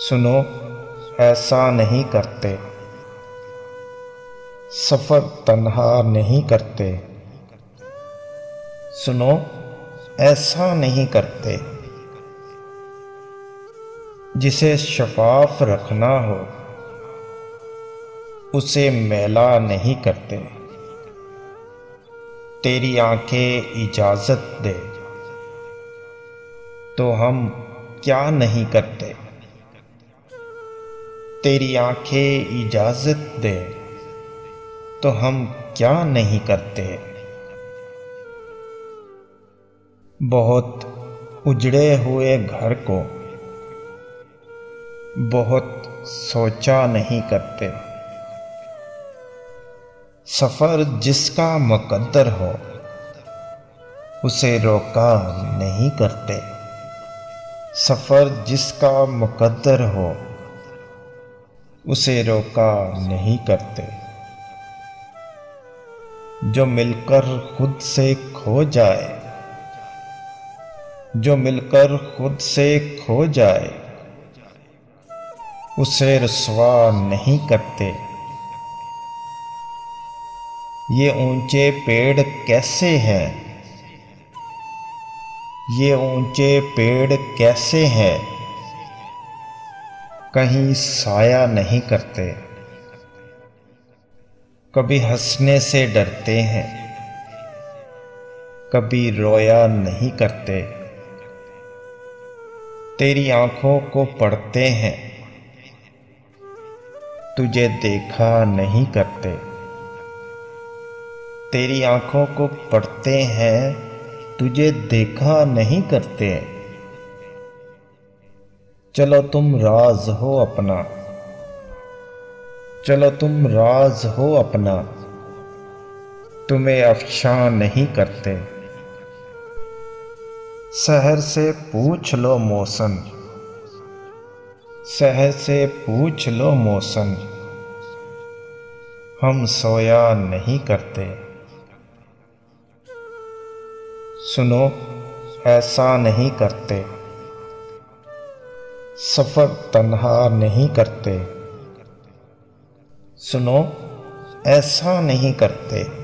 सुनो ऐसा नहीं करते, सफ़र तन्हा नहीं करते। सुनो ऐसा नहीं करते, जिसे शफाफ रखना हो उसे मैला नहीं करते। तेरी आंखें इजाज़त दे तो हम क्या नहीं करते। तेरी आंखें इजाज़त दे तो हम क्या नहीं करते। बहुत उजड़े हुए घर को बहुत सोचा नहीं करते। सफ़र जिसका मुकद्दर हो उसे रोका नहीं करते। सफ़र जिसका मुकद्दर हो उसे रोका नहीं करते। जो मिलकर खुद से खो जाए, जो मिलकर खुद से खो जाए उसे रुसवा नहीं करते। ये ऊंचे पेड़ कैसे हैं, ये ऊंचे पेड़ कैसे हैं, कहीं साया नहीं करते। कभी हंसने से डरते हैं, कभी रोया नहीं करते। तेरी आंखों को पढ़ते हैं, तुझे देखा नहीं करते। तेरी आंखों को पढ़ते हैं, तुझे देखा नहीं करते। चलो तुम राज हो अपना, चलो तुम राज हो अपना, तुम्हें अफशा नहीं करते। शहर से पूछ लो मौसम, शहर से पूछ लो मौसम, हम सोया नहीं करते। सुनो ऐसा नहीं करते, सफ़र तन्हा नहीं करते। सुनो ऐसा नहीं करते।